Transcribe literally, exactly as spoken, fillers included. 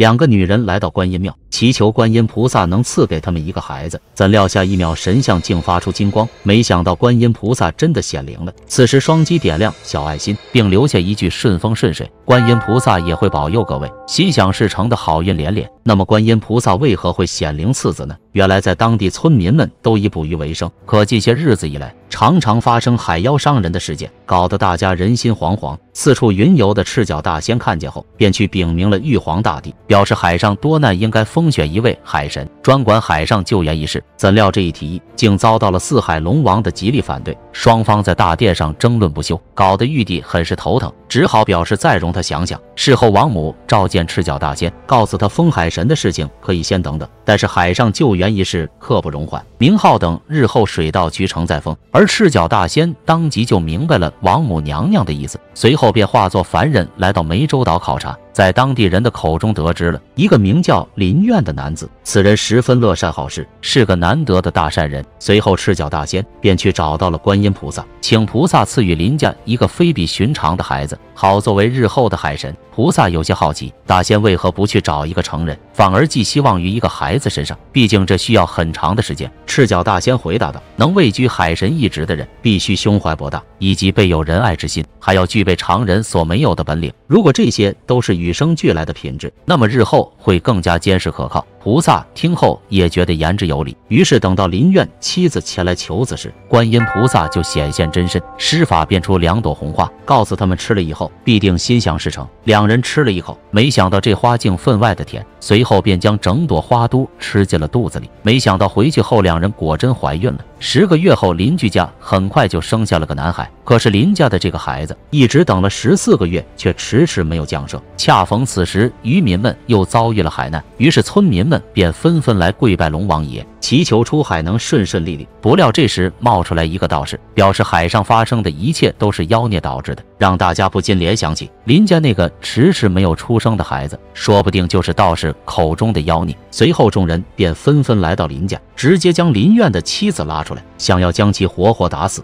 两个女人来到观音庙，祈求观音菩萨能赐给他们一个孩子。怎料下一秒，神像竟发出金光，没想到观音菩萨真的显灵了。此时双击点亮小爱心，并留下一句顺风顺水，观音菩萨也会保佑各位，心想事成的好运连连。那么观音菩萨为何会显灵赐子呢？原来在当地村民们都以捕鱼为生，可近些日子以来，常常发生海妖伤人的事件，搞得大家人心惶惶。四处云游的赤脚大仙看见后，便去禀明了玉皇大帝，表示海上多难，应该封选一位海神，专管海上救援一事。怎料这一提议竟遭到了四海龙王的极力反对，双方在大殿上争论不休，搞得玉帝很是头疼，只好表示再容他想想。事后王母召见赤脚大仙，告诉他封海神的事情可以先等等，但是海上救援一事刻不容缓，明浩等日后水到渠成再封。而赤脚大仙当即就明白了王母娘娘的意思，随后便化作凡人来到湄洲岛考察。在当地人的口中得知了一个名叫林愿的男子，此人十分乐善好施，是个难得的大善人。随后赤脚大仙便去找到了观音菩萨，请菩萨赐予林家一个非比寻常的孩子，好作为日后的海神。菩萨有些好奇，大仙为何不去找一个成人，反而寄希望于一个孩子身上，毕竟这需要很长的时间。赤脚大仙回答道，能位居海神一职的人必须胸怀博大，以及备有仁爱之心，还要具备常人所没有的本领，如果这些都是与生俱来的品质，那么日后会更加坚实可靠。菩萨听后也觉得言之有理，于是等到林愿妻子前来求子时，观音菩萨就显现真身，施法变出两朵红花，告诉他们吃了以后必定心想事成。两人吃了一口，没想到这花竟分外的甜，随后便将整朵花都吃进了肚子里。没想到回去后，两人果真怀孕了。十个月后，邻居家很快就生下了个男孩，可是林家的这个孩子一直等了十四个月，却迟迟没有降生。恰逢此时，渔民们又遭遇了海难，于是村民们便纷纷来跪拜龙王爷，祈求出海能顺顺利利。不料这时冒出来一个道士，表示海上发生的一切都是妖孽导致的，让大家不禁联想起林家那个迟迟没有出生的孩子，说不定就是道士口中的妖孽。随后众人便纷纷来到林家，直接将林愿的妻子拉出来，想要将其活活打死。